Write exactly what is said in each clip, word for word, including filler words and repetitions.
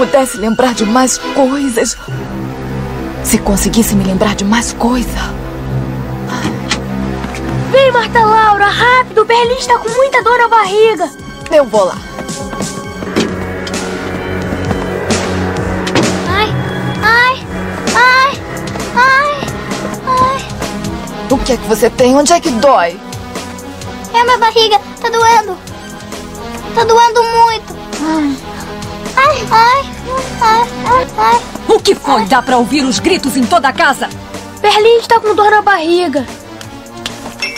pudesse lembrar de mais coisas. Se conseguisse me lembrar de mais coisa. Vem, Marta Laura, rápido. O Berlim está com muita dor na barriga. Eu vou lá. Ai, ai, ai, ai, ai. O que é que você tem? Onde é que dói? É a minha barriga. Tá doendo. Tá doendo muito. Ai, ai, ai, ai, ai, ai. O que foi? Ai. Dá pra ouvir os gritos em toda a casa. Berlim está com dor na barriga.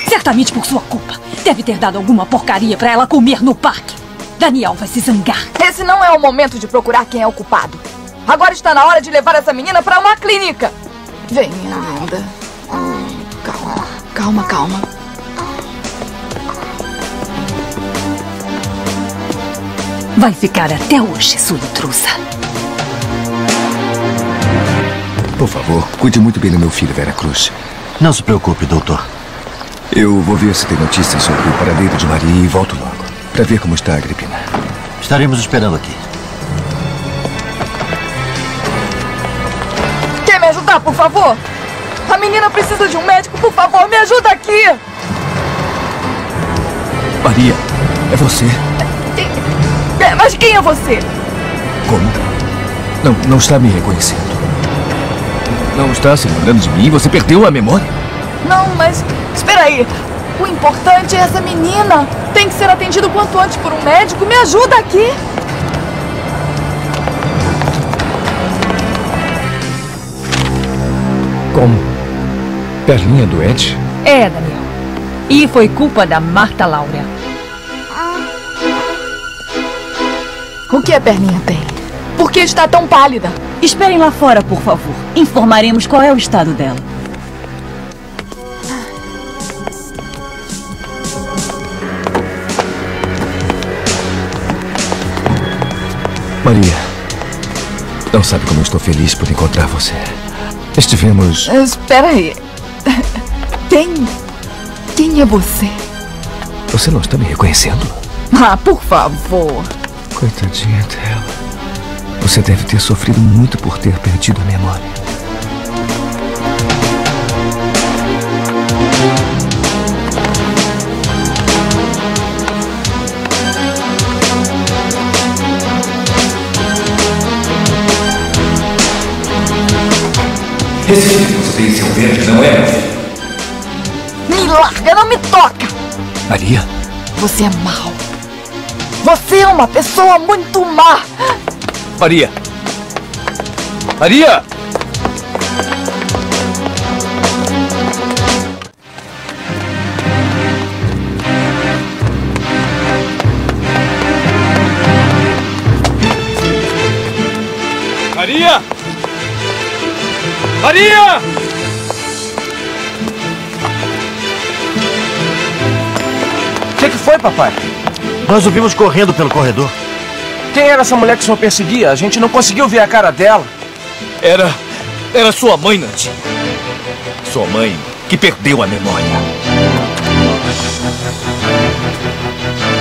Certamente por sua culpa. Deve ter dado alguma porcaria pra ela comer no parque. Daniel vai se zangar. Esse não é o momento de procurar quem é o culpado. Agora está na hora de levar essa menina pra uma clínica. Vem, minha linda. Calma, calma, calma. Vai ficar até hoje, sua intrusa. Por favor, cuide muito bem do meu filho, Vera Cruz. Não se preocupe, doutor. Eu vou ver se tem notícias sobre o paradeiro de Maria e volto logo, para ver como está a Agripina. Estaremos esperando aqui. Quer me ajudar, por favor? A menina precisa de um médico, por favor, me ajuda aqui! Maria, é você? É, mas quem é você? Como? Não, não está me reconhecendo. Não está se lembrando de mim? Você perdeu a memória? Não, mas... Espera aí, o importante é essa menina. Tem que ser atendido quanto antes por um médico. Me ajuda aqui. Como? Perlinha doente? É, Daniel. E foi culpa da Marta Laura. O que a Perlinha tem? Por que está tão pálida? Esperem lá fora, por favor. Informaremos qual é o estado dela. Maria, não sabe como eu estou feliz por encontrar você. Estivemos... Espera aí. Quem... Quem é você? Você não está me reconhecendo? Ah, por favor. Coitadinha dela. Você deve ter sofrido muito por ter perdido a memória. Esse filho que você tem em seu ventre não é meu filho. Me larga, não me toca! Maria? Você é mau. Você é uma pessoa muito má. Maria! Maria! Maria! Maria! O que, que foi, papai? Nós o vimos correndo pelo corredor. Quem era essa mulher que o senhor perseguia? A gente não conseguiu ver a cara dela. Era... era sua mãe, Nandi. Sua mãe que perdeu a memória.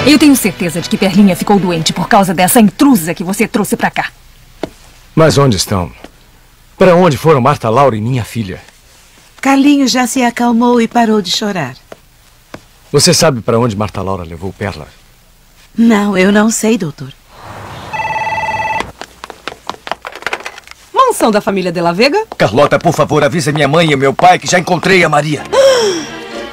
Eu tenho certeza de que Perlinha ficou doente por causa dessa intrusa que você trouxe pra cá. Mas onde estão? Para onde foram Marta Laura e minha filha? Carlinhos já se acalmou e parou de chorar. Você sabe para onde Marta Laura levou Perla? Não, eu não sei, doutor. Mansão da família de la Vega? Carlota, por favor, avisa minha mãe e meu pai que já encontrei a Maria.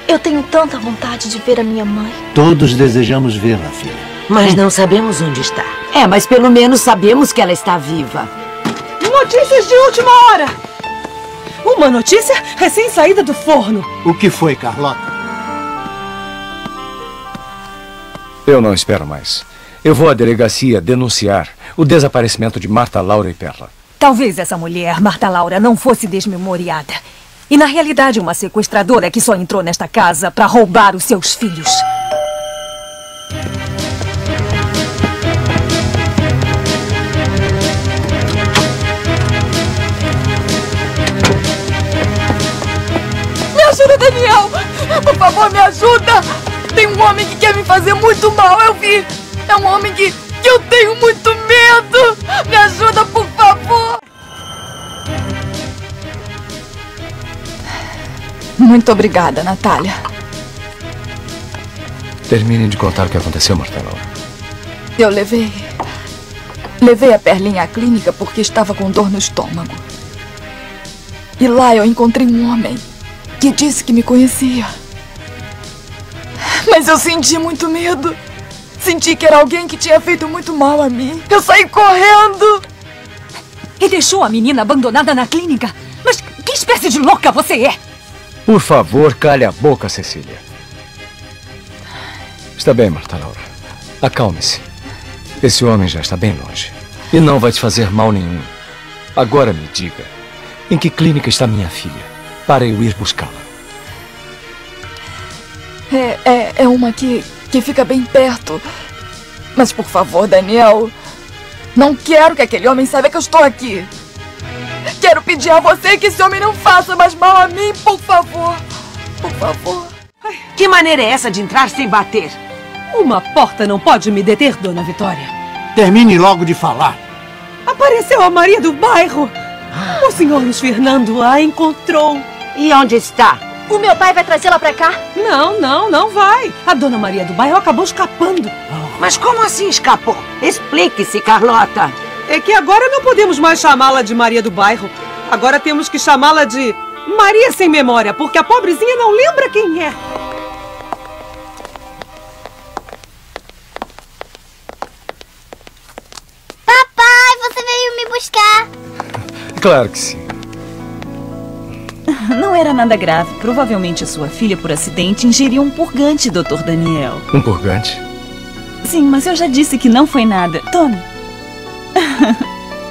Eu tenho tanta vontade de ver a minha mãe. Todos desejamos vê-la, filha. Mas não sabemos onde está. É, mas pelo menos sabemos que ela está viva. Notícias de última hora! Uma notícia recém-saída do forno. O que foi, Carlota? Eu não espero mais. Eu vou à delegacia denunciar o desaparecimento de Marta Laura e Perla. Talvez essa mulher, Marta Laura, não fosse desmemoriada. E, na realidade, uma sequestradora que só entrou nesta casa para roubar os seus filhos. Daniel, por favor, me ajuda. Tem um homem que quer me fazer muito mal, eu vi. É um homem que que eu tenho muito medo! Me ajuda, por favor! Muito obrigada, Natália. Termine de contar o que aconteceu, Martelo. Eu levei... Levei a Perlinha à clínica porque estava com dor no estômago. E lá eu encontrei um homem que disse que me conhecia. Mas eu senti muito medo. Senti que era alguém que tinha feito muito mal a mim. Eu saí correndo. E deixou a menina abandonada na clínica? Mas que espécie de louca você é? Por favor, cale a boca, Cecília. Está bem, Marta Laura. Acalme-se. Esse homem já está bem longe. E não vai te fazer mal nenhum. Agora me diga, em que clínica está minha filha? Para eu ir buscá-la. É, é, é uma que, que fica bem perto. Mas, por favor, Daniel, não quero que aquele homem saiba que eu estou aqui. Quero pedir a você que esse homem não faça mais mal a mim, por favor. Por favor. Que maneira é essa de entrar sem bater? Uma porta não pode me deter, Dona Vitória. Termine logo de falar. Apareceu a Maria do Bairro. O senhor Luís Fernando a encontrou. E onde está? O meu pai vai trazê-la pra cá? Não, não, não vai. A Dona Maria do Bairro acabou escapando. Mas como assim escapou? Explique-se, Carlota. É que agora não podemos mais chamá-la de Maria do Bairro. Agora temos que chamá-la de Maria Sem Memória, porque a pobrezinha não lembra quem é. Papai, você veio me buscar. Claro que sim. Não era nada grave. Provavelmente sua filha, por acidente, ingeriu um purgante, doutor Daniel. Um purgante? Sim, mas eu já disse que não foi nada. Tome.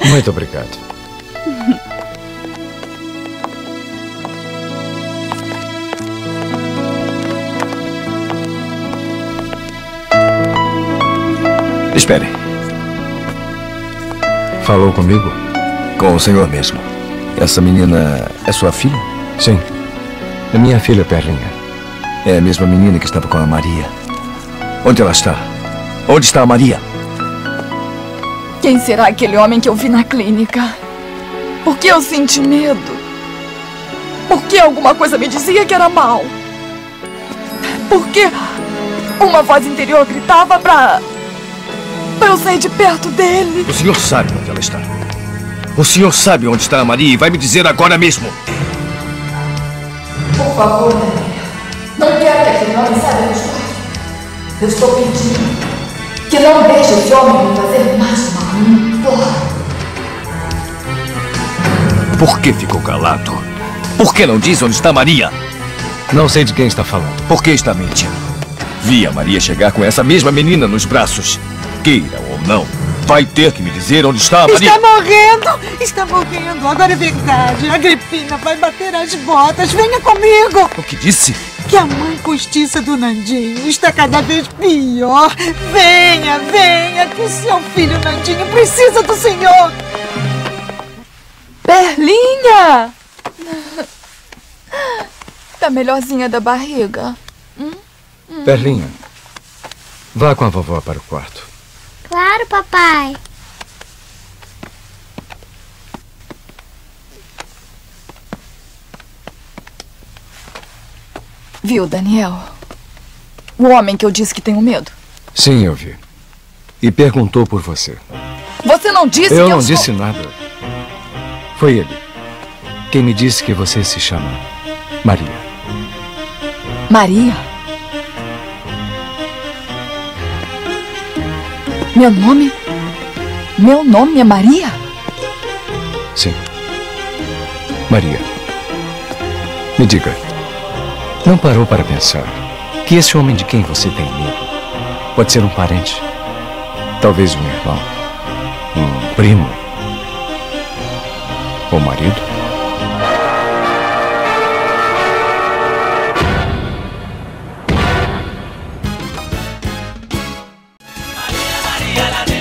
Muito obrigado. Espere. Falou comigo? Com o senhor mesmo. Essa menina é sua filha? Sim. É minha filha, Perlinha. É a mesma menina que estava com a Maria. Onde ela está? Onde está a Maria? Quem será aquele homem que eu vi na clínica? Por que eu senti medo? Por que alguma coisa me dizia que era mal? Por que uma voz interior gritava pra... pra eu sair de perto dele? O senhor sabe onde ela está. O senhor sabe onde está a Maria e vai me dizer agora mesmo. Por favor, não quero que aquele homem saiba onde estou. Eu estou pedindo que não deixe esse homem me fazer mais mal a mim. Por que ficou calado? Por que não diz onde está a Maria? Não sei de quem está falando. Por que está mentindo? Vi a Maria chegar com essa mesma menina nos braços. Queira ou não, vai ter que me dizer onde está a Maria. Está morrendo! Está morrendo! Agora é verdade. Agripina vai bater as botas. Venha comigo! O que disse? Que a mãe postiça do Nandinho está cada vez pior. Venha, venha, que o seu filho Nandinho precisa do senhor. Perlinha! Tá melhorzinha da barriga. Hum? Hum. Perlinha, vá com a vovó para o quarto. Claro, papai. Viu, Daniel? O homem que eu disse que tenho medo. Sim, eu vi. E perguntou por você. Você não disse eu que eu não sou... disse nada. Foi ele quem me disse que você se chama Maria. Maria? Meu nome? Meu nome é Maria? Sim. Maria. Me diga, não parou para pensar que esse homem de quem você tem medo pode ser um parente? Talvez um irmão, um primo, ou marido? Maria, Maria,